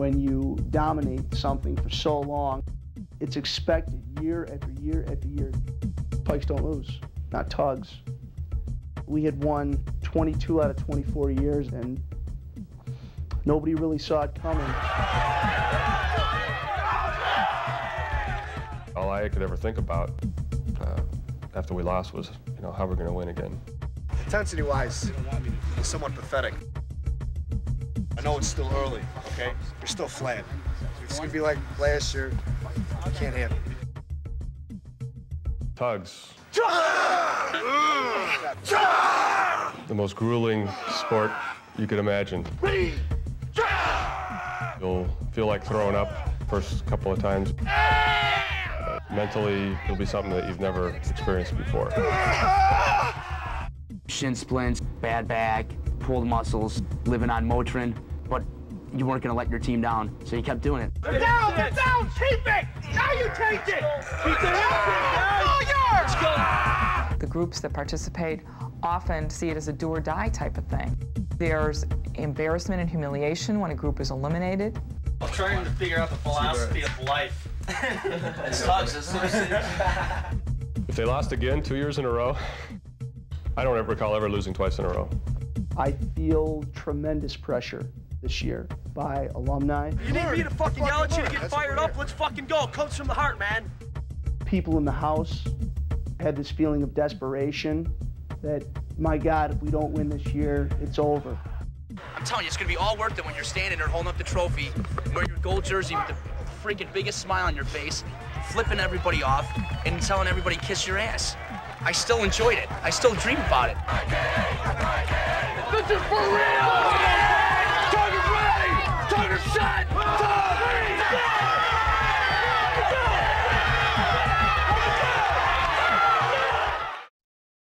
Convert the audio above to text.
when you dominate something for so long. It's expected year after year after year. Pikes don't lose, not Tugs. We had won 22 out of 24 years, and nobody really saw it coming. All I could ever think about after we lost was, you know, how we're going to win again. Intensity-wise, it's somewhat pathetic. I know it's still early, okay? We're still flat. It's going to be like last year. I can't handle it. Tugs. The most grueling sport you could imagine. You'll feel like throwing up the first couple of times. Mentally, it'll be something that you've never experienced before. Shin splints, bad back, pulled muscles, living on Motrin, but you weren't going to let your team down, so you kept doing it. Get down! Get down! Keep it! Now you take it! Keep the help! It's all yours! Go. The groups that participate often see it as a do-or-die type of thing. There's embarrassment and humiliation when a group is eliminated. I'm trying to figure out the philosophy of life. It sucks. It sucks. If they lost again 2 years in a row, I don't ever recall ever losing twice in a row. I feel tremendous pressure this year by alumni. You need me to fucking yell at you to get fired up? Let's fucking go. It comes from the heart, man. People in the house had this feeling of desperation that, my God, if we don't win this year, it's over. I'm telling you, it's going to be all worth it when you're standing there holding up the trophy, wearing your gold jersey with the freaking biggest smile on your face, flipping everybody off, and telling everybody, kiss your ass. I still enjoyed it. I still dream about it. This is for real!